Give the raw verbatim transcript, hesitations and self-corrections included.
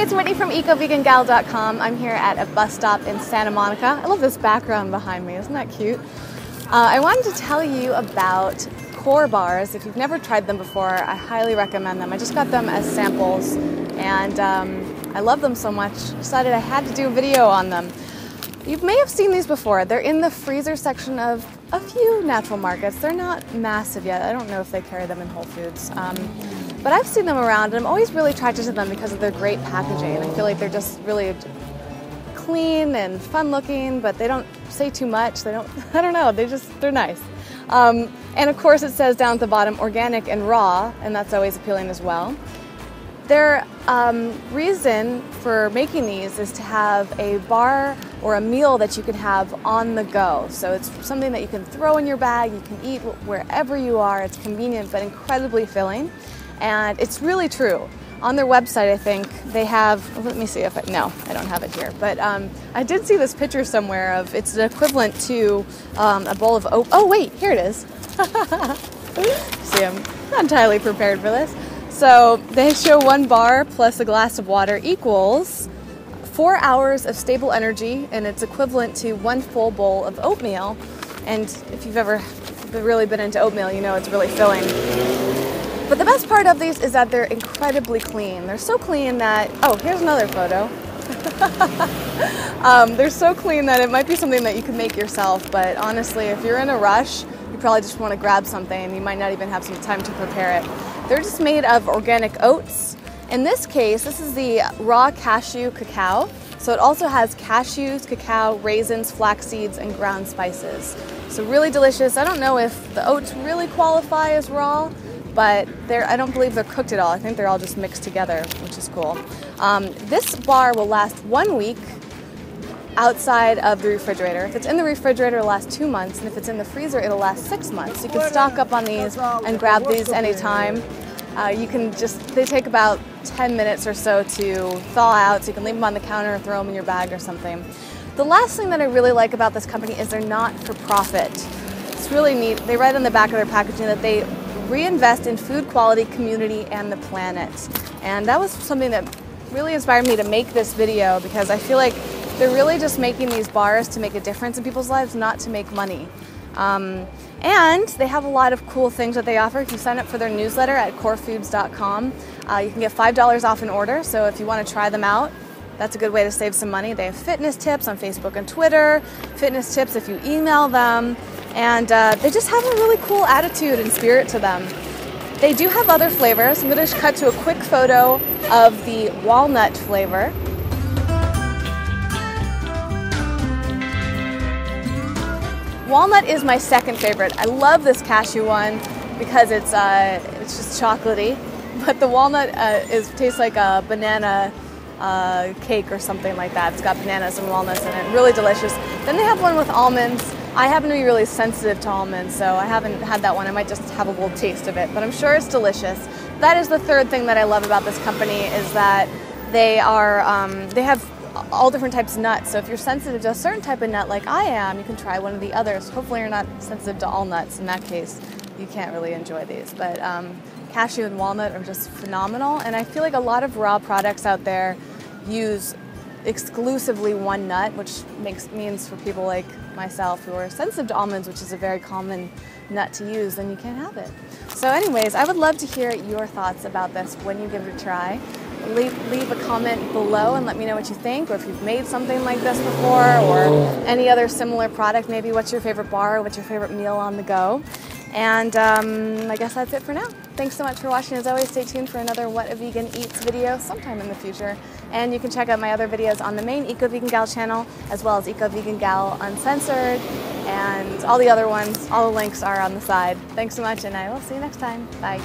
everybody, it's Whitney from eco vegan gal dot com. I'm here at a bus stop in Santa Monica. I love this background behind me, isn't that cute? Uh, I wanted to tell you about Core Bars. If you've never tried them before, I highly recommend them. I just got them as samples and um, I love them so much, decided I had to do a video on them. You may have seen these before. They're in the freezer section of a few natural markets. They're not massive yet. I don't know if they carry them in Whole Foods. Um, but I've seen them around and I'm always really attracted to them because of their great packaging. I feel like they're just really clean and fun looking, but they don't say too much. They don't, I don't know, they just, they're nice. Um, and of course it says down at the bottom, organic and raw, and that's always appealing as well. Their um, reason for making these is to have a bar or a meal that you can have on the go. So it's something that you can throw in your bag, you can eat wherever you are. It's convenient but incredibly filling. And it's really true. On their website, I think, they have, well, let me see if I, no, I don't have it here. But um, I did see this picture somewhere of, it's an equivalent to um, a bowl of oat. Oh, wait, here it is. See, I'm not entirely prepared for this. So they show one bar plus a glass of water equals four hours of stable energy, and it's equivalent to one full bowl of oatmeal. And if you've ever really been into oatmeal, you know it's really filling. But the best part of these is that they're incredibly clean. They're so clean that, oh, here's another photo. um, they're so clean that it might be something that you can make yourself, but honestly, if you're in a rush, you probably just want to grab something. You might not even have some time to prepare it. They're just made of organic oats. In this case, this is the raw cashew cacao. So it also has cashews, cacao, raisins, flax seeds, and ground spices. So really delicious. I don't know if the oats really qualify as raw, but they're, I don't believe they're cooked at all. I think they're all just mixed together, which is cool. Um, this bar will last one week outside of the refrigerator. If it's in the refrigerator, it'll last two months, and if it's in the freezer, it'll last six months. You can stock up on these and grab these anytime. Uh, you can just, they take about ten minutes or so to thaw out, so you can leave them on the counter or throw them in your bag or something. The last thing that I really like about this company is they're not for profit. It's really neat. They write on the back of their packaging that they reinvest in food quality, community, and the planet. And that was something that really inspired me to make this video, because I feel like they're really just making these bars to make a difference in people's lives, not to make money. Um, and they have a lot of cool things that they offer. If you sign up for their newsletter at core foods dot com, uh, you can get five dollars off an order. So if you want to try them out, that's a good way to save some money. They have fitness tips on Facebook and Twitter, fitness tips if you email them. And uh, they just have a really cool attitude and spirit to them. They do have other flavors. I'm going to cut to a quick photo of the walnut flavor. Walnut is my second favorite. I love this cashew one because it's uh, it's just chocolatey, but the walnut uh, is tastes like a banana uh, cake or something like that. It's got bananas and walnuts in it. Really delicious. Then they have one with almonds. I happen to be really sensitive to almonds, so I haven't had that one. I might just have a little taste of it, but I'm sure it's delicious. That is the third thing that I love about this company, is that they are um, they have all different types of nuts. So if you're sensitive to a certain type of nut like I am, you can try one of the others. Hopefully you're not sensitive to all nuts. In that case, you can't really enjoy these. But um, cashew and walnut are just phenomenal. And I feel like a lot of raw products out there use exclusively one nut, which makes means for people like myself who are sensitive to almonds, which is a very common nut to use, then you can't have it. So anyways, I would love to hear your thoughts about this when you give it a try. Leave, leave a comment below and let me know what you think, or if you've made something like this before, or any other similar product. Maybe what's your favorite bar, what's your favorite meal on the go. And um, I guess that's it for now. Thanks so much for watching. As always, stay tuned for another What A Vegan Eats video sometime in the future. And you can check out my other videos on the main EcoVeganGal channel, as well as EcoVeganGal Uncensored, and all the other ones. All the links are on the side. Thanks so much, and I will see you next time. Bye.